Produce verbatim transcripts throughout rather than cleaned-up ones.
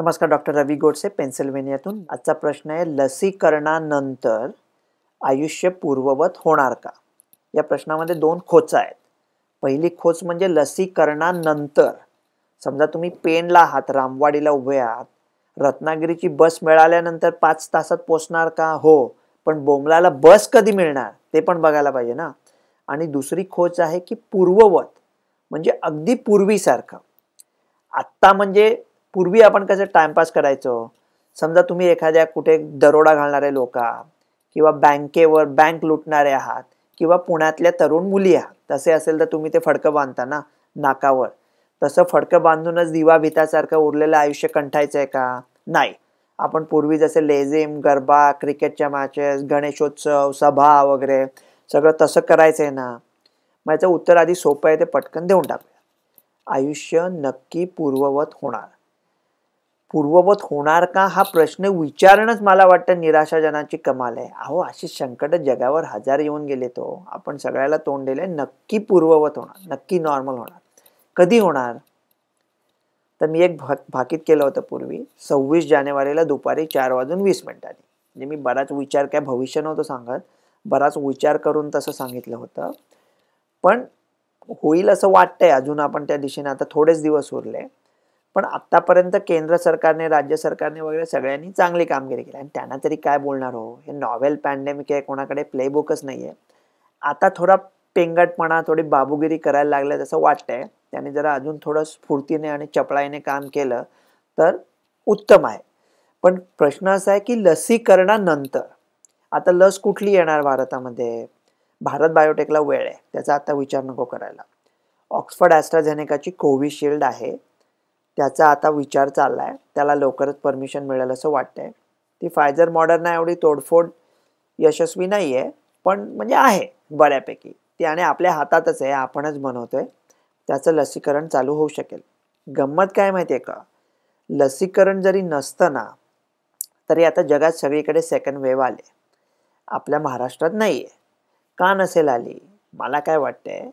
नमस्कार, डॉक्टर रवी गोडसे, पेन्सिल्वेनियातून. आजचा प्रश्न आहे, लसीकरणानंतर आयुष्य पूर्ववत होणार का? या प्रश्नामध्ये दोन खोचा आहेत. पहिली खोच म्हणजे लसीकरणानंतर समजा तुम्ही पेनला आहात, रामवाडीला उभे आहात, रत्नागिरीची बस मिळाल्यानंतर पाच तासात पोहोचणार का? हो, पण बोंबलाला बस कधी मिळणार ते पण बघायला पाहिजे ना. आणि दुसरी खोच आहे की पूर्ववत म्हणजे अगदी पूर्वीसारखं. आत्ता म्हणजे पूर्वी आपण कसं टाइमपास करायचो, समजा तुम्ही एखाद्या कुठे दरोडा घालणारे लोक किंवा बँकेवर बँक लुटणारे आहात किंवा पुण्यातल्या तरुण मुली आहात, तसे असेल तर तुम्ही ते फडकं बांधता ना नाकावर, तसं फडकं बांधूनच दिवा भितासारखं उरलेलं आयुष्य कंठायचं आहे का? नाही. आपण पूर्वी जसे लेझिम, गरबा, क्रिकेटच्या मॅचेस, गणेशोत्सव, सभा वगैरे सगळं तसं करायचं आहे ना. मग याचं उत्तर आधी सोपं आहे, ते पटकन देऊन टाकूया. आयुष्य नक्की पूर्ववत होणार. पूर्ववत होणार का हा प्रश्न विचारणंच मला वाटतं निराशाजनाची कमाल आहे. अहो, अशी संकट जगावर हजार येऊन गेले, तो आपण सगळ्याला तोंड दिले. नक्की पूर्ववत होणार, नक्की नॉर्मल होणार. कधी होणार? तर मी एक भा भाकीत केलं होतं पूर्वी, सव्वीस जानेवारीला दुपारी चार वाजून वीस मिनिटांनी. म्हणजे मी बराच विचार, काय भविष्य नव्हतं सांगत, बराच विचार करून तसं सांगितलं होतं. पण होईल असं वाटतंय अजून, आपण त्या दिशेने आता थोडेच दिवस उरले. पण आत्तापर्यंत केंद्र सरकारने, राज्य सरकारने वगैरे सगळ्यांनी चांगली कामगिरी केली, आणि त्यांना तरी काय बोलणार हो. हे नॉव्हेल पॅन्डेमिक आहे, कोणाकडे प्लेबुकच नाही आहे. आता थोडा पेंगटपणा, थोडी बाबूगिरी करायला लागल्या जसं वाटतंय. त्याने जरा अजून थोडं स्फूर्तीने आणि चपळाईने काम केलं तर उत्तम आहे. पण प्रश्न असा आहे की लसीकरणानंतर आता लस कुठली येणार भारतामध्ये? भारत बायोटेकला वेळ आहे, त्याचा आता विचार नको करायला. ऑक्सफर्ड एस्ट्राजेनिकाची कोविशील्ड आहे, त्याचा आता विचार चालला आहे, त्याला लवकरच परमिशन मिळेल असं वाटतंय. ती फाइजर मॉडर्न एवढी तोडफोड यशस्वी नाही आहे, पण म्हणजे आहे बऱ्यापैकी. ती आणि आपल्या हातातच आहे, आपणच बनवतोय. त्याचं लसीकरण चालू होऊ शकेल. गंमत काय माहिती आहे का, लसीकरण जरी नसतं ना तरी आता जगात सगळीकडे सेकंड वेव्ह आले, आपल्या महाराष्ट्रात नाही आहे. का नसेल आली? मला काय वाटतंय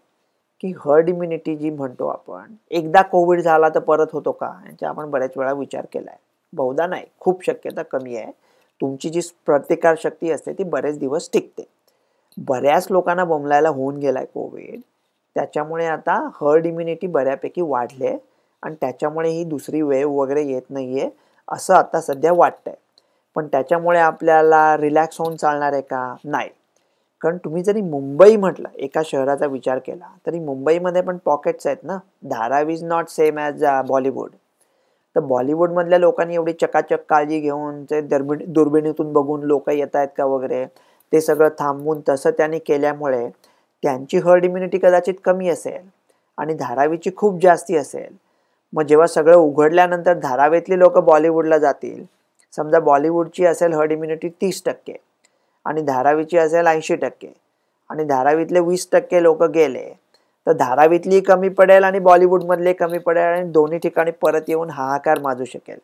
की हर्ड इम्युनिटी जी म्हणतो आपण, एकदा कोविड झाला तर परत होतो का, यांचा आपण बऱ्याच वेळा विचार केला आहे. बहुधा नाही, खूप शक्यता कमी आहे. तुमची जी प्रतिकारशक्ती असते ती बरेच दिवस टिकते. बऱ्याच लोकांना बोंबलायला होऊन गेला आहे कोविड, त्याच्यामुळे आता हर्ड इम्युनिटी बऱ्यापैकी वाढले आणि त्याच्यामुळे ही दुसरी वेव वगैरे येत नाही आहे असं आता सध्या वाटतंय. पण त्याच्यामुळे आपल्याला रिलॅक्स होऊन चालणार आहे का? नाही. कारण तुम्ही जरी मुंबई म्हटलं, एका शहराचा विचार केला तरी मुंबईमध्ये पण पॉकेट्स आहेत ना. Dharavi is not same as Bollywood. तर बॉलिवूडमधल्या लोकांनी एवढी चकाचक काळजी घेऊन, ते दुर्बिण दुर्बिणीतून बघून लोक येत आहेत का वगैरे ते सगळं थांबवून तसं त्यांनी केल्यामुळे त्यांची हर्ड इम्युनिटी कदाचित कमी असेल आणि धारावीची खूप जास्ती असेल. मग जेव्हा सगळं उघडल्यानंतर धारावीतली लोक बॉलिवूडला जातील. समजा बॉलिवूडची असेल हर्ड इम्युनिटी तीस टक्के आणि धारावीची असेल ऐंशी टक्के आणि धारावीतले वीस टक्के लोक गेले तर धारावीतली कमी पडेल आणि बॉलिवूडमधले कमी पडेल आणि दोन्ही ठिकाणी परत येऊन हाहाकार माजू शकेल.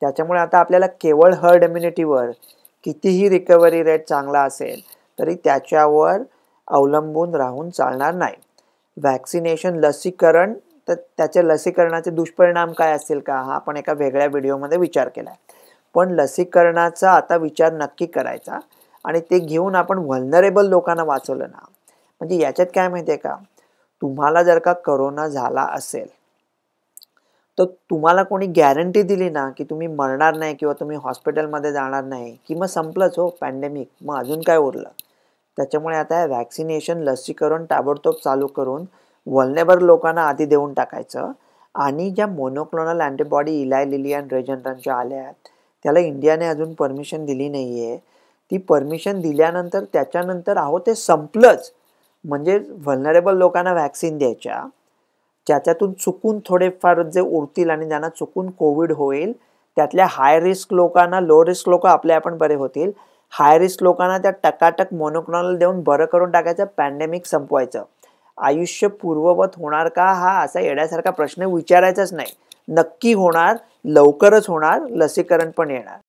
त्याच्यामुळे आता आपल्याला केवळ हर्ड इम्युनिटीवर, कितीही रिकव्हरी रेट चांगला असेल तरी त्याच्यावर अवलंबून राहून चालणार नाही. व्हॅक्सिनेशन, लसीकरण, तर त्याचे लसीकरणाचे दुष्परिणाम काय असतील का हा आपण एका वेगळ्या व्हिडिओमध्ये विचार केला आहे. पण लसीकरणाचा आता विचार नक्की करायचा आणि ते घेऊन आपण व्हल्नरेबल लोकांना वाचवलं ना. म्हणजे याच्यात काय माहिती आहे का, तुम्हाला जर का करोना झाला असेल तर तुम्हाला कोणी गॅरंटी दिली ना की तुम्ही मरणार नाही किंवा तुम्ही हॉस्पिटलमध्ये जाणार नाही की मग संपलंच हो पॅन्डेमिक. मग अजून काय उरलं? त्याच्यामुळे आता व्हॅक्सिनेशन, लसीकरण ताबडतोब चालू करून व्हल्नरेबल लोकांना आधी देऊन टाकायचं. आणि ज्या मोनोक्लोनल अँटीबॉडी इलाय लिली आणि रेजनटनच्या आल्या आहेत त्याला इंडियाने अजून परमिशन दिली नाही आहे. ती परमिशन दिल्यानंतर त्याच्यानंतर अहो ते संपलंच. म्हणजे व्हल्नरेबल लोकांना व्हॅक्सिन द्यायच्या, ज्याच्यातून चुकून थोडेफार जे उरतील आणि ज्यांना चुकून कोविड होईल त्यातल्या हाय रिस्क लोकांना, लो रिस्क लोक आपले आपण बरे होतील. हाय रिस्क लोकांना त्या टकाटक मोनोक्लोनल देऊन बरं करून टाकायचं, पॅन्डेमिक संपवायचं. आयुष्य पूर्ववत होणार का हा असा येण्यासारखा प्रश्न विचारायचाच नाही. नक्की होणार, लवकरच होणार, लसीकरण पण येणार.